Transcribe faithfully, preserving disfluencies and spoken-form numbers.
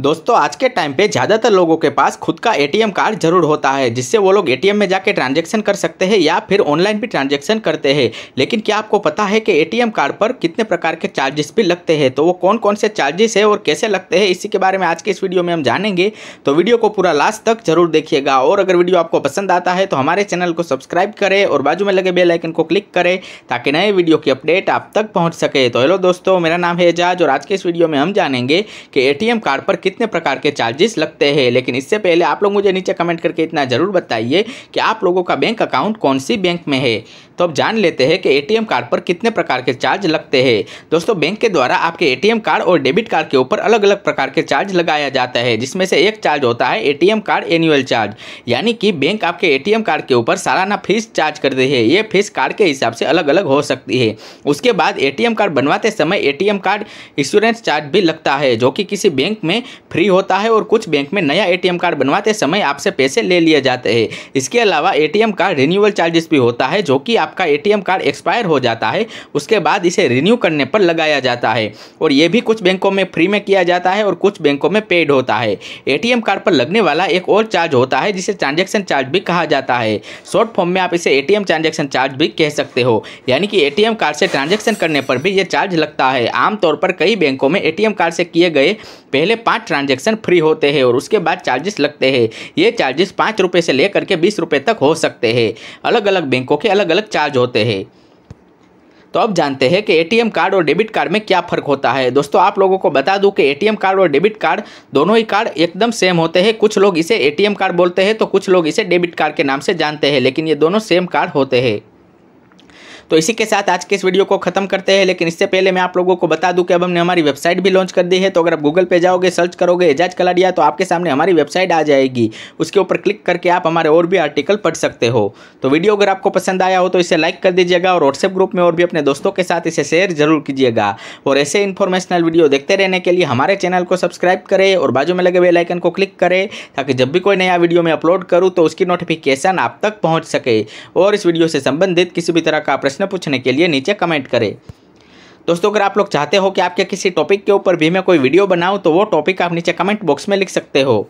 दोस्तों आज के टाइम पे ज़्यादातर लोगों के पास खुद का एटीएम कार्ड जरूर होता है, जिससे वो लोग एटीएम में जाके ट्रांजैक्शन कर सकते हैं या फिर ऑनलाइन भी ट्रांजैक्शन करते हैं। लेकिन क्या आपको पता है कि एटीएम कार्ड पर कितने प्रकार के चार्जेस भी लगते हैं, तो वो कौन कौन से चार्जेस है और कैसे लगते हैं, इसी के बारे में आज के इस वीडियो में हम जानेंगे। तो वीडियो को पूरा लास्ट तक जरूर देखिएगा, और अगर वीडियो आपको पसंद आता है तो हमारे चैनल को सब्सक्राइब करें और बाजू में लगे बेल आइकन को क्लिक करें ताकि नए वीडियो की अपडेट आप तक पहुँच सके। तो हेलो दोस्तों, मेरा नाम है एजाज और आज के इस वीडियो में हम जानेंगे कि एटीएम कार्ड पर कितने प्रकार के चार्जेस लगते हैं। लेकिन इससे पहले आप लोग मुझे नीचे कमेंट करके इतना ज़रूर बताइए कि आप लोगों का बैंक अकाउंट कौन सी बैंक में है। तो अब जान लेते हैं कि एटीएम कार्ड पर कितने प्रकार के चार्ज लगते हैं। दोस्तों बैंक के द्वारा आपके एटीएम कार्ड और डेबिट कार्ड के ऊपर अलग अलग प्रकार के चार्ज लगाया जाता है, जिसमें से एक चार्ज होता है एटीएम कार्ड एनुअल चार्ज, यानी कि बैंक आपके एटीएम कार्ड के ऊपर सालाना फीस चार्ज करते हैं। ये फीस कार्ड के हिसाब से अलग अलग हो सकती है। उसके बाद एटीएम कार्ड बनवाते समय एटीएम कार्ड इंश्योरेंस चार्ज भी लगता है, जो कि किसी बैंक में फ्री होता है और कुछ बैंक में नया एटीएम कार्ड बनवाते समय आपसे पैसे ले लिए जाते हैं। इसके अलावा एटीएम कार्ड रिन्यूअल चार्जेस भी होता है, जो कि आपका एटीएम कार्ड एक्सपायर हो जाता है उसके बाद इसे रिन्यू करने पर लगाया जाता है, और यह भी कुछ बैंकों में फ्री में किया जाता है और कुछ बैंकों में पेड होता है। एटीएम कार्ड पर लगने वाला एक और चार्ज होता है जिसे ट्रांजैक्शन चार्ज भी कहा जाता है। शॉर्ट फॉर्म में आप इसे एटीएम ट्रांजैक्शन चार्ज भी कह सकते हो, यानी कि एटीएम कार्ड से ट्रांजैक्शन करने पर भी यह चार्ज लगता है। आमतौर पर कई बैंकों में एटीएम कार्ड से किए गए पहले पाँच ट्रांजैक्शन फ्री होते हैं और उसके बाद चार्जेस लगते हैं। ये चार्जेस पाँच रुपये से लेकर के बीस रुपये तक हो सकते हैं। अलग अलग बैंकों के अलग अलग चार्ज होते हैं। तो अब जानते हैं कि एटीएम कार्ड और डेबिट कार्ड में क्या फ़र्क होता है। दोस्तों आप लोगों को बता दूं कि एटीएम कार्ड और डेबिट कार्ड दोनों ही कार्ड एकदम सेम होते हैं। कुछ लोग इसे एटीएम कार्ड बोलते हैं तो कुछ लोग इसे डेबिट कार्ड के नाम से जानते हैं, लेकिन ये दोनों सेम कार्ड होते हैं। तो इसी के साथ आज के इस वीडियो को खत्म करते हैं। लेकिन इससे पहले मैं आप लोगों को बता दूं कि अब हमने हमारी वेबसाइट भी लॉन्च कर दी है। तो अगर आप गूगल पे जाओगे, सर्च करोगे एजाज कलाडिया, तो आपके सामने हमारी वेबसाइट आ जाएगी। उसके ऊपर क्लिक करके आप हमारे और भी आर्टिकल पढ़ सकते हो। तो वीडियो अगर आपको पसंद आया हो तो इसे लाइक कर दीजिएगा और व्हाट्सएप ग्रुप में और भी अपने दोस्तों के साथ इसे शेयर जरूर कीजिएगा। और ऐसे इन्फॉर्मेशनल वीडियो देखते रहने के लिए हमारे चैनल को सब्सक्राइब करें और बाजू में लगे बेल आइकन को क्लिक करें ताकि जब भी कोई नया वीडियो मैं अपलोड करूँ तो उसकी नोटिफिकेशन आप तक पहुँच सके। और इस वीडियो से संबंधित किसी भी तरह का प्रश्न पूछने के लिए नीचे कमेंट करें। दोस्तों अगर आप लोग चाहते हो कि आपके किसी टॉपिक के ऊपर भी मैं कोई वीडियो बनाऊं तो वो टॉपिक आप नीचे कमेंट बॉक्स में लिख सकते हो।